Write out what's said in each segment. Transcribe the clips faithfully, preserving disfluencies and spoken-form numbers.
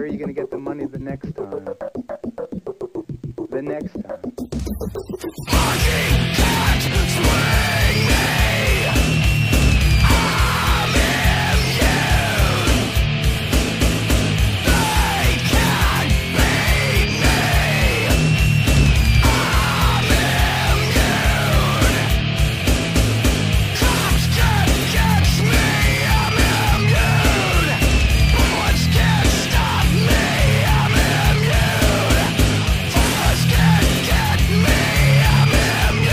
Where are you going to get the money the next time? The next time. Fucking cat, swing me! I'm immune. They can't beat me. I'm immune. Cops can't catch me. I'm immune. Bullets can't stop me. I'm immune. Fires can't get me. I'm immune.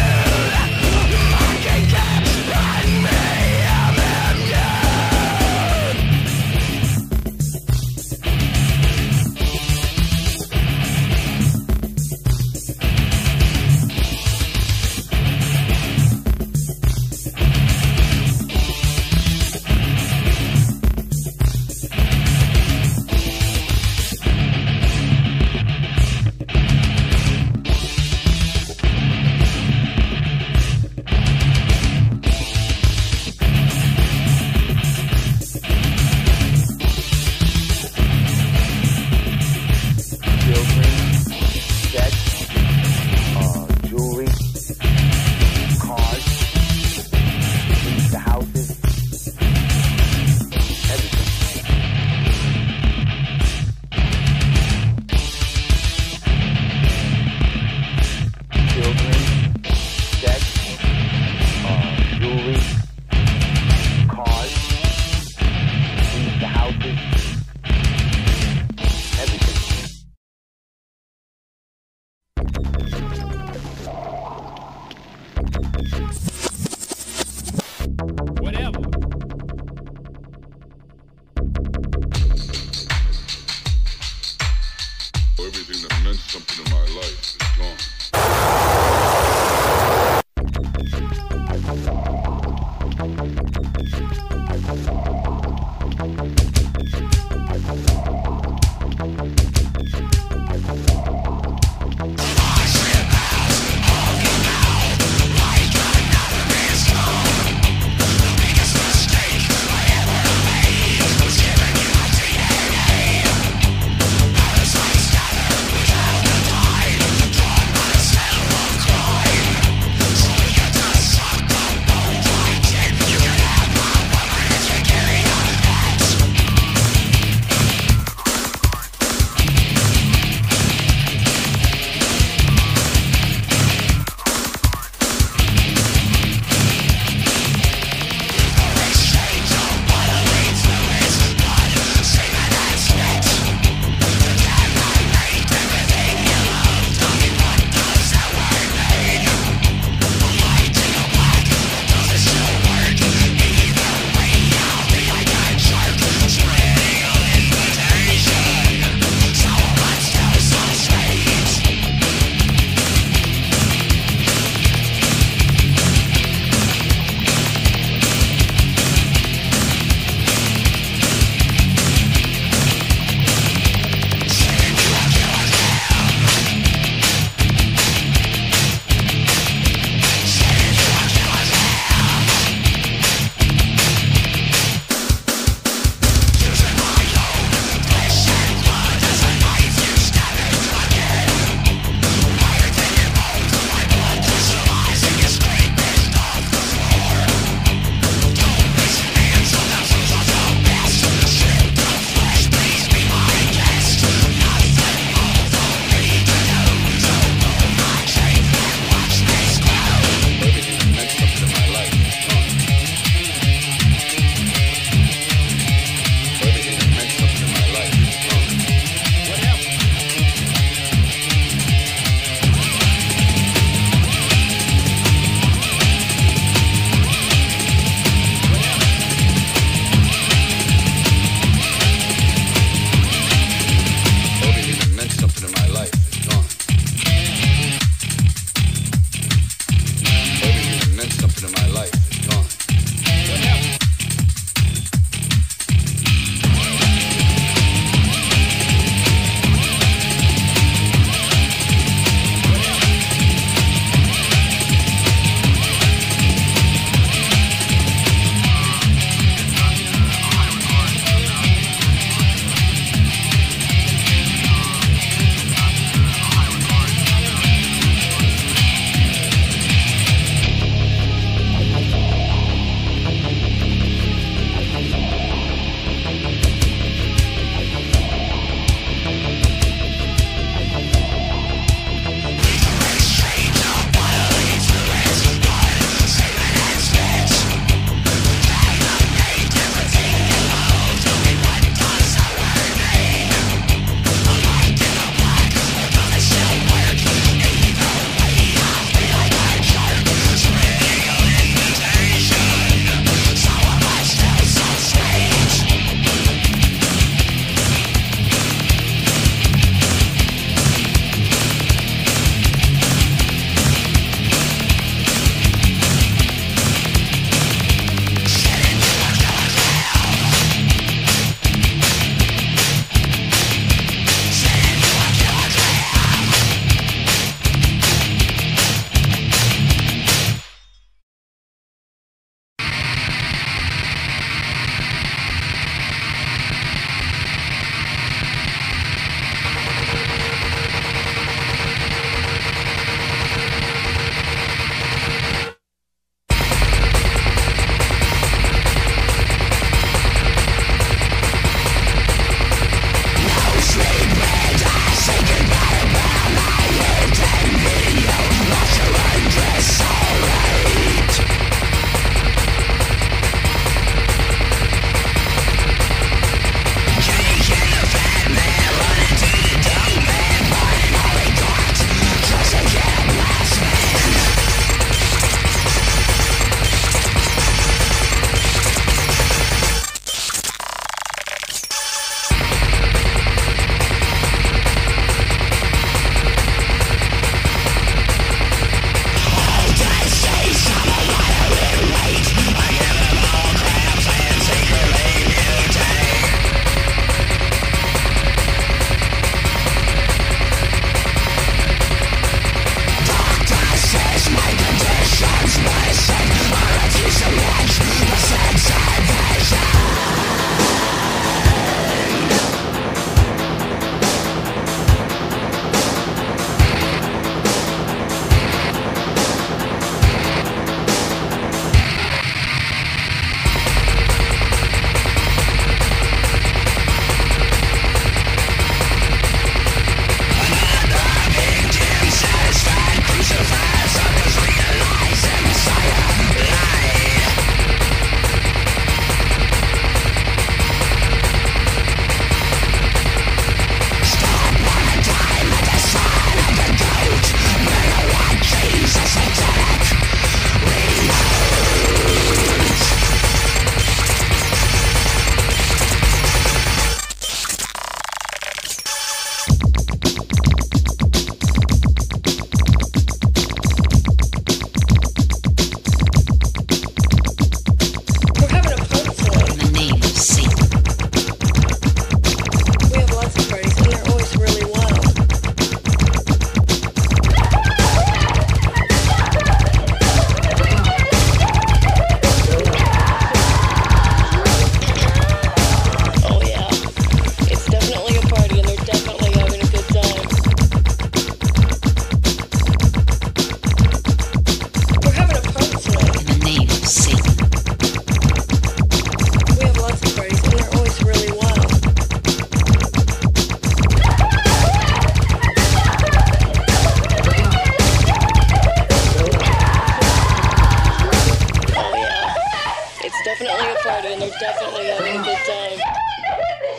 definitely having a good time.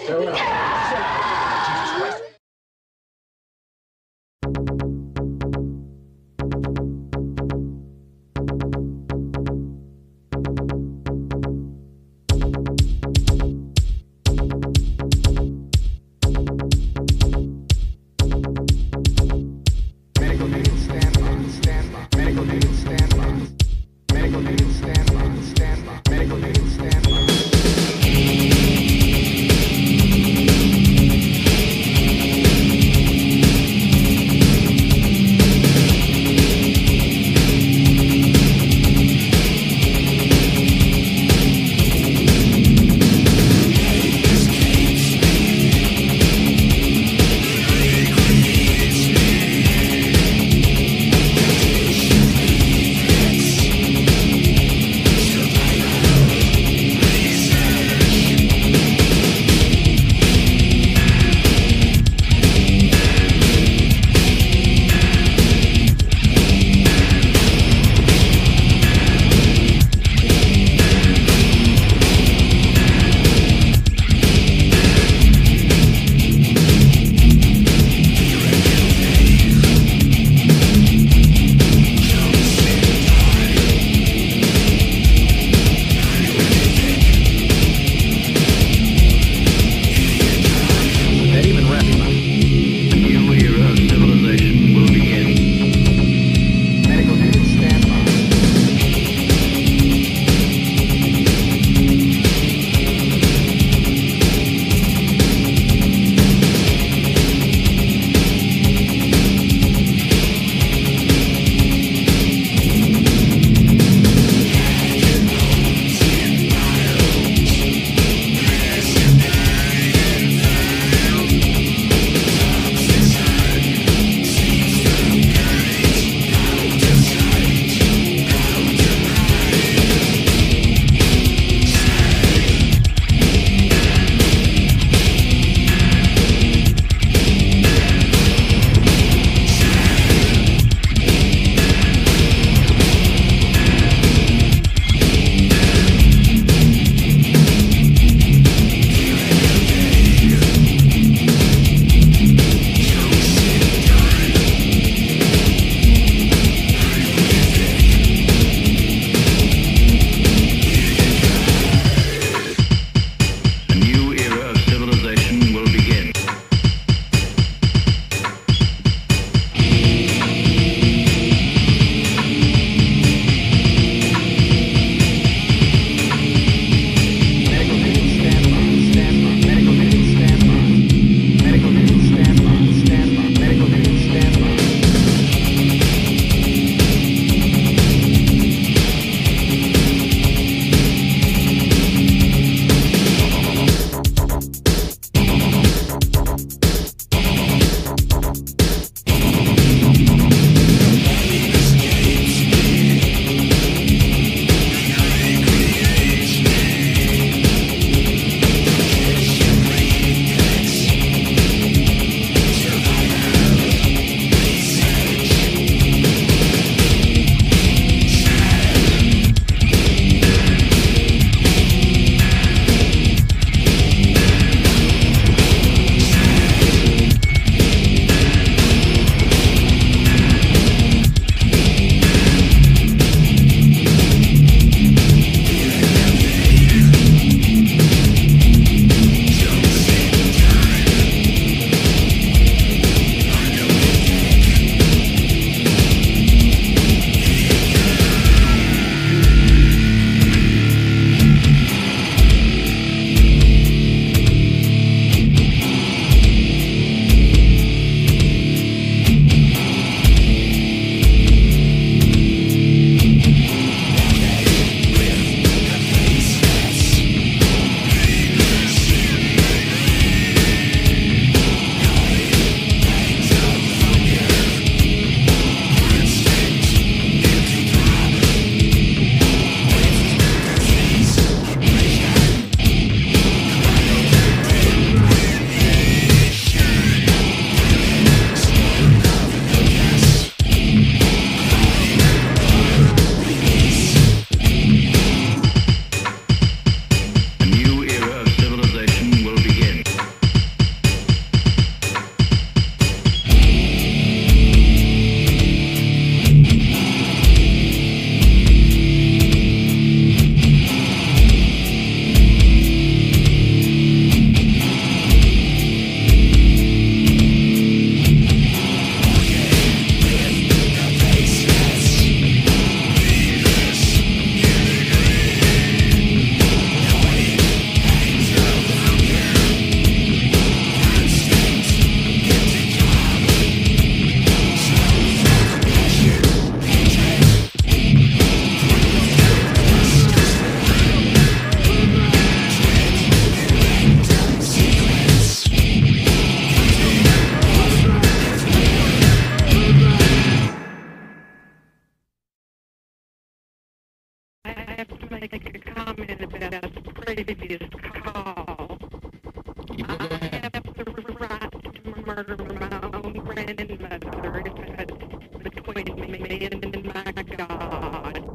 Fair enough. Medical needs stand by. Medical needs stand by. call. You I go ahead. have the right to murder my own grandmother between me and my God.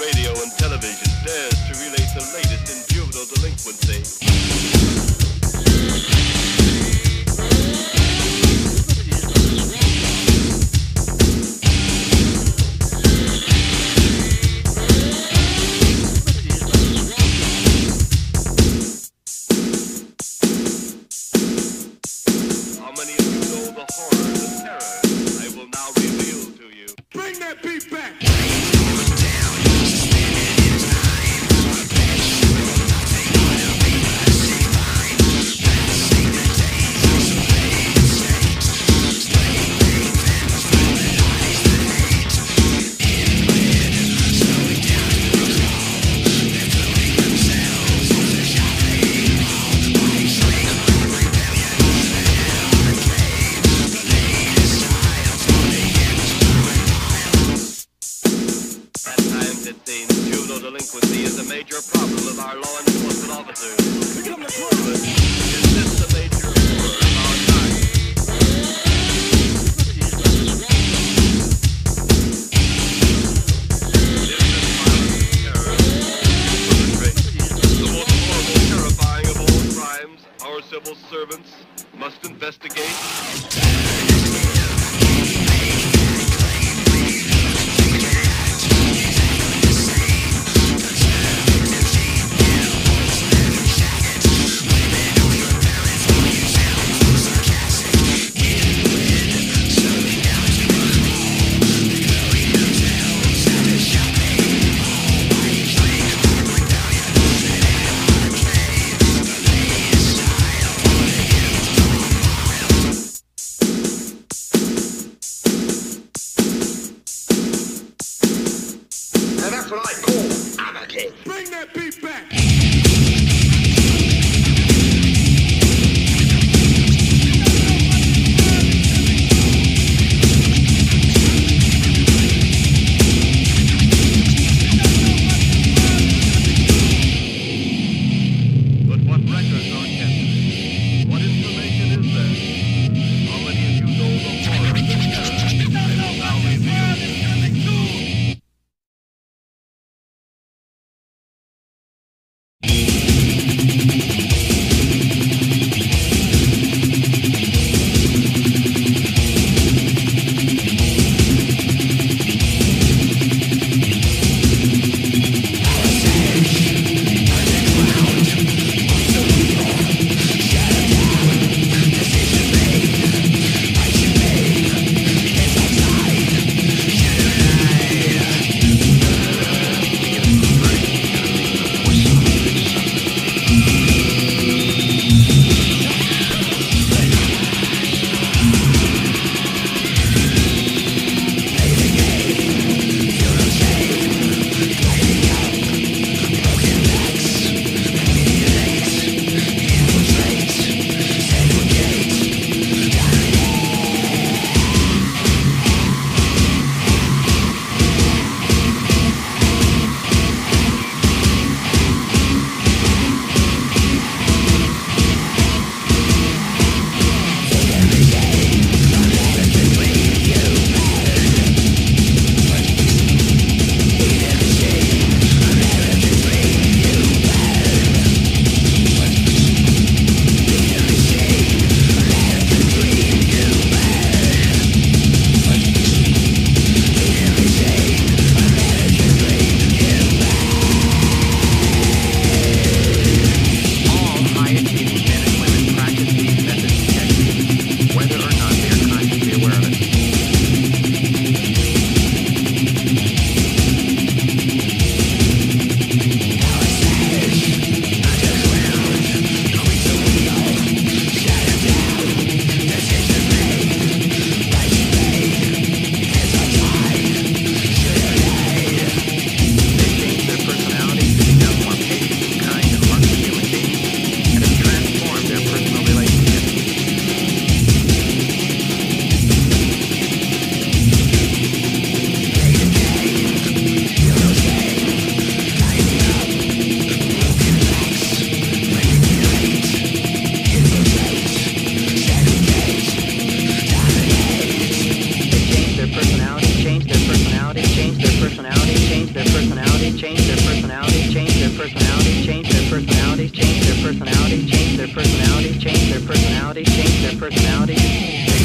radio and television dares to relate the latest in juvenile delinquency. How many of you know the horror, the terror I will now reveal to you? Bring that beat back! Juvenile delinquency is a major problem of our law enforcement officers. Pick up the club. That's what I call anarchy. Bring that beat back! their personality, change their personality, change their personality, change their personality, change their personality, change their personality, change their personality, change their personality, change their personality, change their personality, change their personality.